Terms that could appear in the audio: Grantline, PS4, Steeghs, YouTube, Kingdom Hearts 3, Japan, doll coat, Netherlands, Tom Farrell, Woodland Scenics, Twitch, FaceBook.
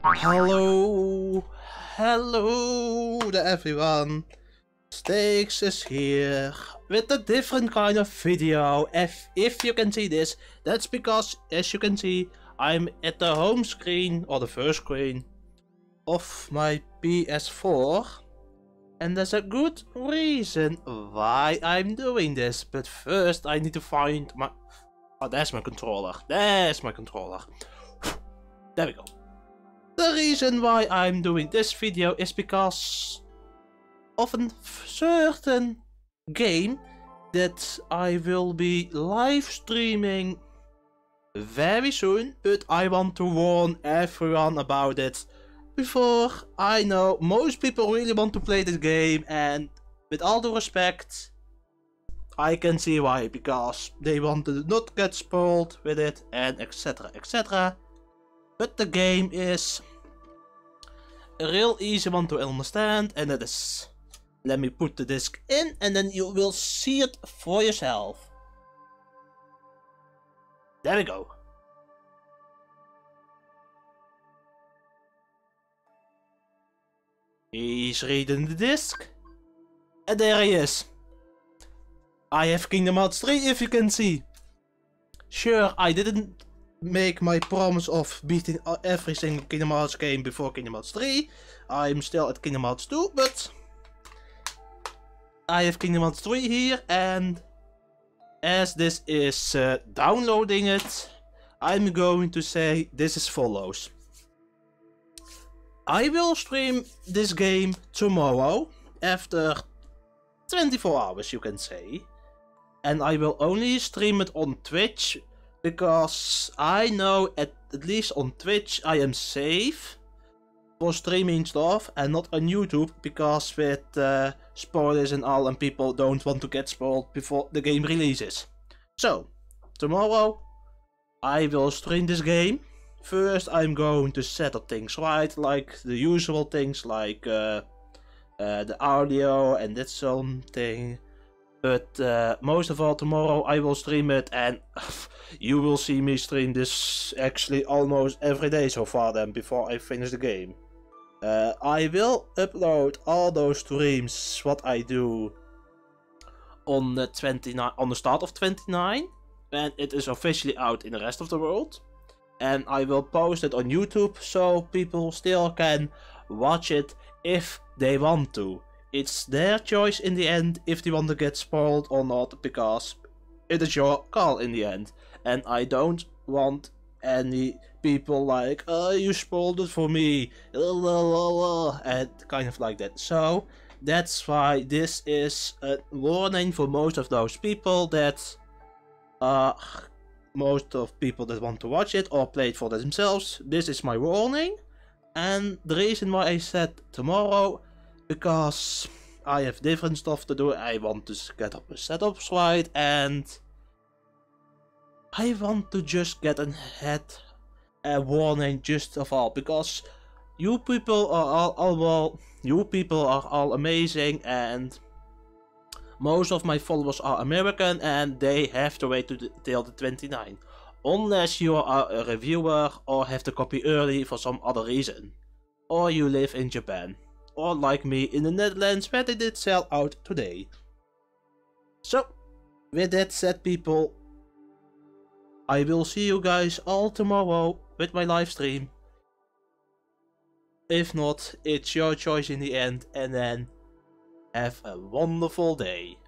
Hallo, hello everyone. Steeghs is here with a different kind of video. If you can see this, that's because, as you can see, I'm at the home screen or the first screen of my PS4, and there's a good reason why I'm doing this. But first, I need to find my. Oh, there's my controller. There's my controller. There we go. The reason why I'm doing this video is because of a certain game that I will be live streaming very soon, but I want to warn everyone about it before. I know most people really want to play this game, and with all due respect, I can see why, because they want to not get spoiled with it and etc, etc. But the game is a real easy one to understand, and that is, let me put the disc in and then you will see it for yourself. There we go. He's reading the disc. And there he is. I have Kingdom Hearts 3, if you can see. Sure, I didn't make my promise of beating every single Kingdom Hearts game before Kingdom Hearts 3. I'm still at Kingdom Hearts 2, but I have Kingdom Hearts 3 here, and as this is downloading it, I'm going to say this is follows. I will stream this game tomorrow after 24 hours, you can say, and I will only stream it on Twitch, because I know at least on Twitch I am safe for streaming stuff and not on YouTube, because with spoilers and all, and people don't want to get spoiled before the game releases. So tomorrow I will stream this game. First I'm going to set up things right, like the usual things, like the audio and that something. But most of all, tomorrow I will stream it, and you will see me stream this actually almost every day so far then, before I finish the game. I will upload all those streams what I do on the 29th, on the start of 29, when it is officially out in the rest of the world. And I will post it on YouTube so people still can watch it if they want to. It's their choice in the end if they want to get spoiled or not, because it is your call in the end. And I don't want any people like, oh, you spoiled it for me, and kind of like that. So that's why this is a warning for most of those people that are most of people that want to watch it or play it for themselves. This is my warning, and the reason why I said tomorrow, because I have different stuff to do. I want to get up a setups right, and I want to just get ahead a warning just of all, because you people are all well, you people are all amazing, and most of my followers are American, and they have to wait till the 29th. Unless you are a reviewer or have to copy early for some other reason, or you live in Japan, or like me in the Netherlands, where they did sell out today. So with that said, people, I will see you guys all tomorrow with my live stream. If not, it's your choice in the end, and then have a wonderful day.